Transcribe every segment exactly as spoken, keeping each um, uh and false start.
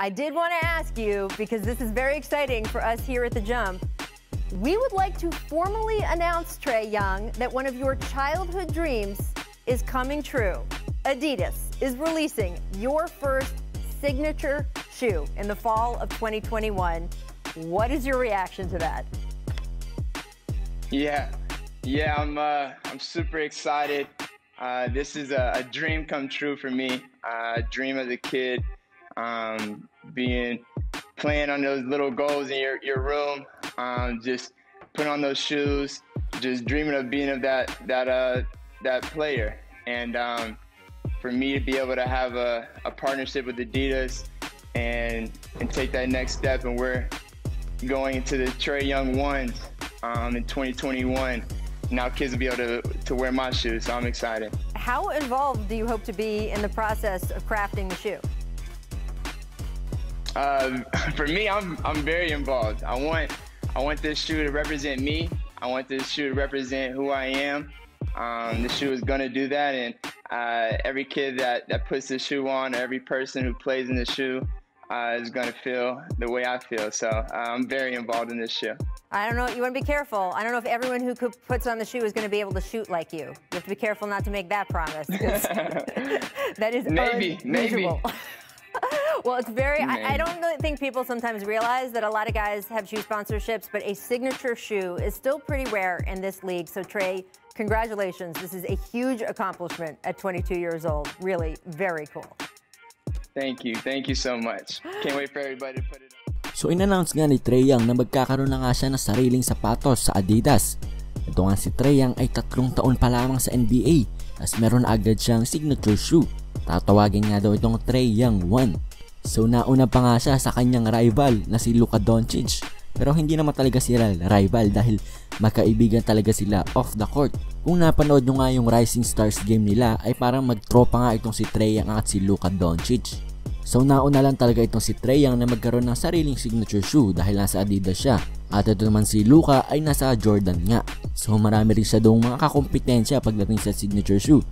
I did want to ask you, because this is very exciting for us here at The Jump. We would like to formally announce, Trae Young, that one of your childhood dreams is coming true. Adidas is releasing your first signature shoe in the fall of twenty twenty-one. What is your reaction to that? Yeah, yeah, I'm, uh, I'm super excited. Uh, this is a, a dream come true for me. Uh, dream as a kid, um, being playing on those little goals in your, your room, um, just putting on those shoes, just dreaming of being of that that uh, that player. And um, for me to be able to have a, a partnership with Adidas and and take that next step, and we're going into the Trae Young Ones um, in twenty twenty-one. Now kids will be able to, to wear my shoes, so I'm excited. How involved do you hope to be in the process of crafting the shoe? Uh, for me, I'm, I'm very involved. I want, I want this shoe to represent me. I want this shoe to represent who I am. Um, the shoe is gonna do that, and uh, every kid that, that puts the shoe on, every person who plays in the shoe, Uh, is going to feel the way I feel. So uh, I'm very involved in this shoe. I don't know. You want to be careful. I don't know if everyone who puts on the shoe is going to be able to shoot like you. You have to be careful not to make that promise. That is maybe, maybe. Well, it's very, I, I don't really think people sometimes realize that a lot of guys have shoe sponsorships, but a signature shoe is still pretty rare in this league. So Trae, congratulations. This is a huge accomplishment at twenty-two years old. Really, very cool. Thank you. Thank you so much. Can't wait for everybody to put it up. So in-announce nga ni Trae Young na magkakaroon na nga siya ng sariling sapatos sa Adidas. Ito nga si Trae Young ay tatlong taon pa lamang sa N B A as meron agad siyang signature shoe. Tatawagin nga daw itong Trae Young One. So nauna pa nga siya sa kanyang rival na si Luka Doncic. Pero hindi naman talaga sila rival dahil magkaibigan talaga sila off the court. Kung napanood nyo nga yung Rising Stars game nila ay parang magtropa nga itong si Trae Young at si Luka Doncic. So nauna lang talaga itong si Trae Young na magkaroon ng sariling signature shoe dahil nasa Adidas siya. At ito naman si Luka ay nasa Jordan nga. So marami rin siya doong mga kakompetensya pagdating sa signature shoe.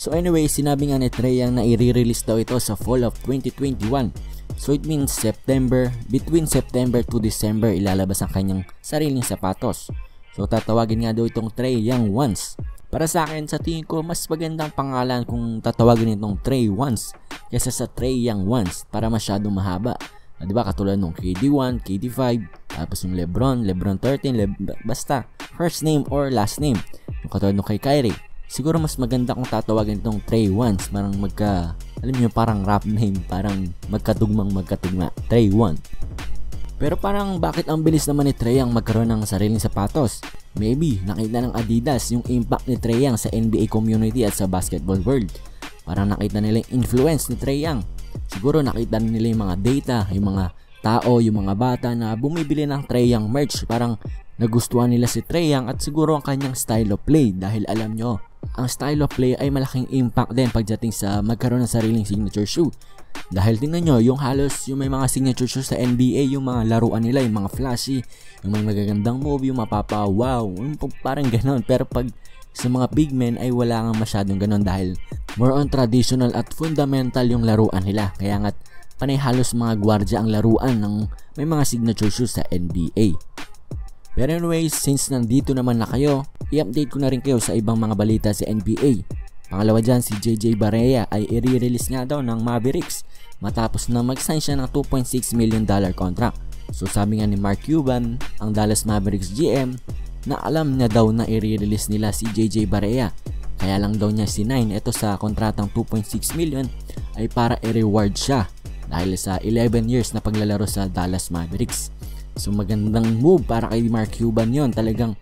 So anyway, sinabi nga ni Trae Young na i-release daw ito sa fall of twenty twenty-one. So it means September, between September to December ilalabas ang kanyang sariling sapatos. So tatawagin nga daw itong Trae Young Ones. Para sa akin, sa tingin ko mas magandang pangalan kung tatawagin itong Trae Ones kaysa sa Trae Young Ones para masyadong mahaba. Ah, diba katulad nung K D one, K D five, tapos yung LeBron, LeBron thirteen, Le basta first name or last name. Yung katulad nung kay Kyrie. Siguro mas maganda kung tatawagin itong Trae Ones, parang magka, alam nyo, parang rap name, parang magkatugmang magkatugma, Trae One. Pero parang bakit ang bilis naman ni Trae Young magkaroon ng sariling sapatos? Maybe nakita ng Adidas yung impact ni Trae Young sa N B A community at sa basketball world. Parang nakita nila yung influence ni Trae Young. Siguro nakita nila yung mga data, yung mga tao, yung mga bata na bumibili ng Trae Young merch. Parang nagustuhan nila si Trae Young at siguro ang kanyang style of play, dahil alam nyo, ang style of play ay malaking impact din pagdating sa magkaroon ng sariling signature shoe. Dahil tingnan nyo, yung halos yung may mga signature shoes sa N B A, yung mga laruan nila, yung mga flashy, yung mga magagandang move, yung mapapa-wow, yung parang ganon. Pero pag sa mga big men ay wala nga masyadong ganon dahil more on traditional at fundamental yung laruan nila. Kaya nga't panay halos mga gwardya ang laruan ng may mga signature shoes sa N B A. Pero anyways, since nandito naman na kayo, i-update ko na rin kayo sa ibang mga balita sa N B A. Pangalawa dyan, si J J Barea ay i-release nga daw ng Mavericks matapos na mag-sign siya ng two point six million dollar contract. So sabi nga ni Mark Cuban, ang Dallas Mavericks G M, na alam na daw na i-release nila si J J Barea. Kaya lang daw niya sinign ito sa kontratang two point six million ay para i-reward siya dahil sa eleven years na paglalaro sa Dallas Mavericks. So magandang move para kay Mark Cuban yon. Talagang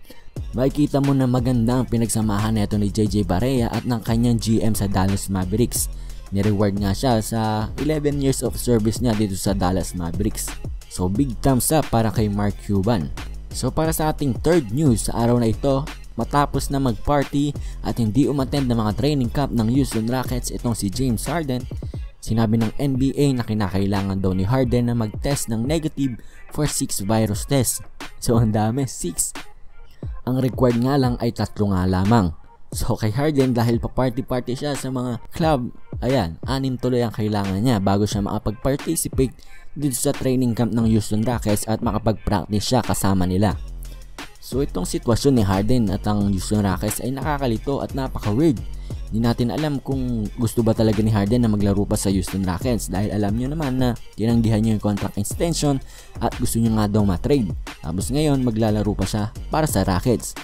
makikita mo na maganda ang pinagsamahan nito ni J J Barea at ng kanyang G M sa Dallas Mavericks. Ni-reward nga siya sa eleven years of service niya dito sa Dallas Mavericks. So big thumbs up para kay Mark Cuban. So para sa ating third news sa araw na ito, matapos na mag-party at hindi umattend ng mga training camp ng Houston Rockets itong si James Harden, sinabi ng N B A na kinakailangan daw ni Harden na mag-test ng negative for six virus test. So ang dami, six. Ang required nga lang ay tatlo nga lamang. So kay Harden, dahil pa-party-party siya sa mga club, ayan, anim tuloy ang kailangan niya bago siya makapag-participate dito sa training camp ng Houston Rockets at makapag-practice siya kasama nila. So itong sitwasyon ni Harden at ang Houston Rockets ay nakakalito at napaka-weird. Hindi natin alam kung gusto ba talaga ni Harden na maglaro pa sa Houston Rockets, dahil alam nyo naman na tinanggihan niya yung contract extension at gusto niya nga daw matrade. Tapos ngayon maglalaro pa siya para sa Rockets.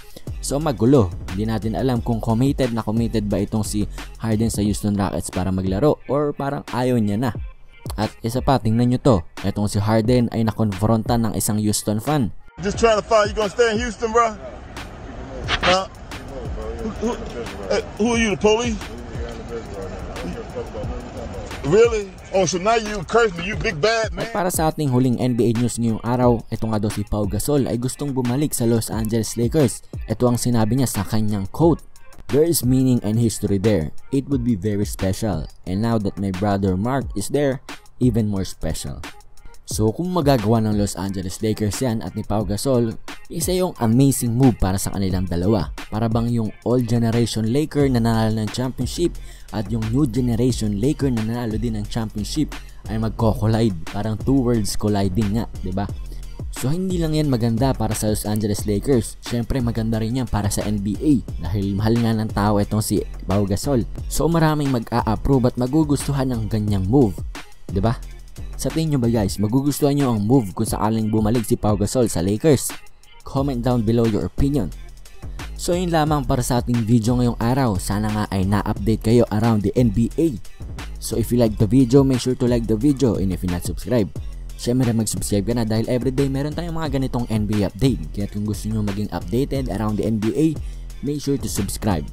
So magulo, hindi natin alam kung committed na committed ba itong si Harden sa Houston Rockets para maglaro or parang ayaw niya na. At isa pa, tingnan nyo to, itong si Harden ay nakonfronta ng isang Houston fan. Just trying to find, you gonna stay in Houston, bro? Huh? Who, who are you, the police? Really? Oh, so now you curse me, you big bad man. At para sa ating huling N B A news ngayong araw, ito nga daw si Pau Gasol ay gustong bumalik sa Los Angeles Lakers. Ito ang sinabi niya sa kanyang quote: "There is meaning and history there. It would be very special. And now that my brother Mark is there, even more special." So kung magagawa ng Los Angeles Lakers yan at ni Pau Gasol, isa yung amazing move para sa kanilang dalawa. Para bang yung old generation Laker na nanalo ng championship at yung new generation Laker na nanalo din ng championship ay magko-collide. Parang two worlds colliding nga, ba? Diba? So hindi lang yan maganda para sa Los Angeles Lakers, syempre maganda rin yan para sa N B A dahil mahal nga ng tao itong si Pau Gasol. So maraming mag-a-approve at magugustuhan ng ganyang move, ba? Diba? Sa tingin nyo ba guys, magugustuhan nyo ang move kung sakaling bumalik si Pau Gasol sa Lakers? Comment down below your opinion. So yun lamang para sa ating video ngayong araw. Sana nga ay na-update kayo around the N B A. So if you like the video, make sure to like the video, and if you not subscribe, syempre mag-subscribe ka na dahil everyday meron tayong mga ganitong N B A update. Kaya kung gusto nyo maging updated around the N B A, make sure to subscribe.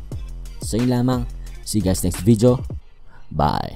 So yun lamang. See you guys next video. Bye!